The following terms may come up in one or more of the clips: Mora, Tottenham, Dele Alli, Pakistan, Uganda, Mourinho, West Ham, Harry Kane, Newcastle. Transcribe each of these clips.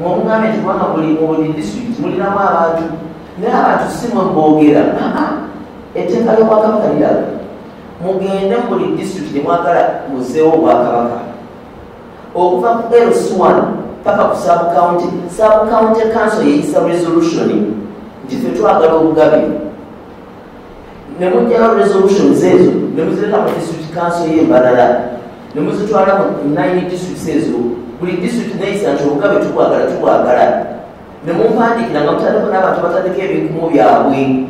Mwongame chumana mwili mwili district, mwili na maaju. Nara tusimwa mbogera. Eteka yo wakabaka nilaga. Mugenda mwili district ni mwakala muzeo wakabaka. Okufa kukero suwana. Paka kusabu county. Sabu county council ya isa resolution. Jifetua agalo mugabi. Nemuja hao resolution zezo. Nemuzileta kwa district council ya mbalala. Nemuzileta kwa 9 district zezo. Kuli district naisi na chukawe tukua agara. Nemufandi kina ngamutana kuna watu watadikebe kumobi ya awi.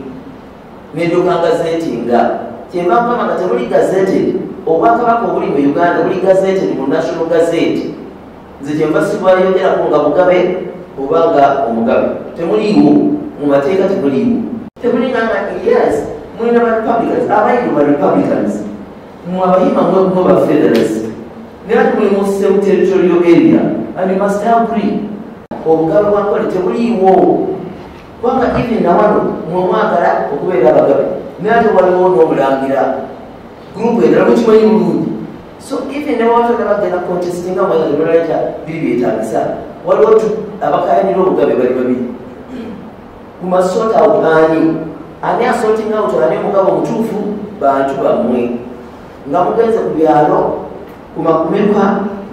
Nedoka gazeti nga. Chema kama kata uli gazeti. Obaka wako uli mwe Uganda uli gazeti ni national gazeti. Zitemba sikuwa yote na kunga mugabe. Obanga omugabe. Temuli igu. Mumateka temuli igu. Temuli nganga yes. Mwina wa Republicans. Abayi wa Republicans. Mwabahima mwa Federalists. Niyatu muli mwoseu territorial area and you must agree omugabe wankole tebuliiwo kwanga even na wano mwamwagala okubeera abagabe niyatu waliwo n'omulangira gurupu endala mukimanyi mulungi so even ne watu abagenda contestinga mwaleta biri byetagisa waliwo abakayanira obugabe bali babiri ku masota awugaani ani asotinga utolane omugabo omutuufu bantu bammwe nga mugenze ku byalo kumakumekwa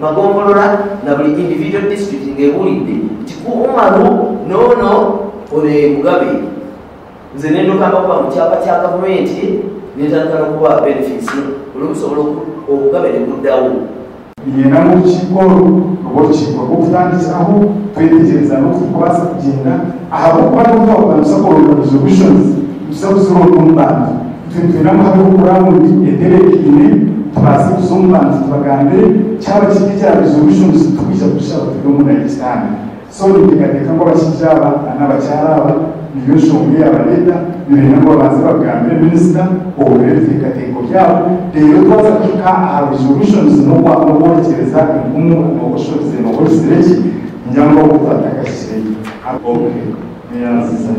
magombolola na buli individual district ngebulidde tikuumano nono ole mugabe nze nendo kamba kwa mchapa kya government netakala kuwa benefits olumusobola obugabe ne buddawo yena mu kikolo obokiko obutandisaaho twetegereza n'okukwaza kugenda ahabw'okuba omusakolo resolutions tusabusobola okumubanga twenamu habw'okulamu entereekine basi kusomba ntubagambe cyaba cy'icya resolutions tukwisha gushaka byo mu Pakistan so ndikateka ngo bashijaba n'abacyaraba niyo shomye abaleta n'ibintu ngo baze bagambe minister obereka teko cyabo rero twaza kuka resolutions no kwa mwokereza umuntu n'ubushobozi no kuzireje njyango gufata kashiri akoke nyanziza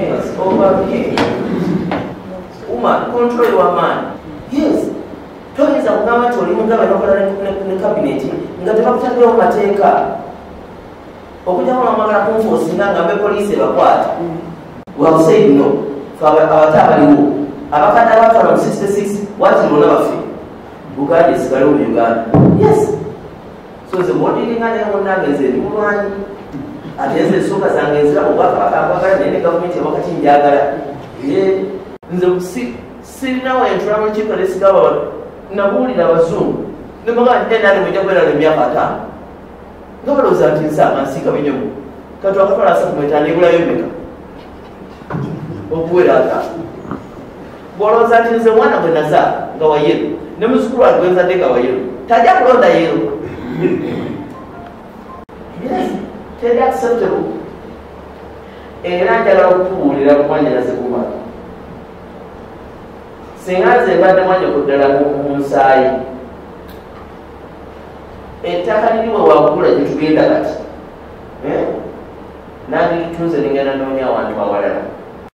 yes over here control your man. Yes. Toa hizo kama watu walimuga wanakola na kabineti. Ngatema kutangua mateka. Okuja kwa mama na kumforce nganga be police bakwata. Well said no. Fa abataba liwo. Abakata watu wa 66 watu lona bafi. Uganda is galo Uganda. Yes. So the modeling ngana ngona ngeze mulwani. Ateze soka zangezira obaka akabaka nene government wakati njagala. Ye nzo sina wa entramo chipa lesigawa na huli na wazungu nimanga nenda ni mwenye kwenda ni miaka atano ngabalo uzati nsa mansika wenyewe katu wakapala asa kumetani kula yomeka obuwela ata bwala uzati nse mwana kwenda za nga wa yelo ni msukuru wa kwenda deka wa yelo tajia kulonda yelo yes tedi acceptable enanja la upu ulila kumanya na sekumana singaze bade mwanyo kudala kumusai etaka niliwe wakula jitugenda kati nani kituze ningena nonya wantu wawalala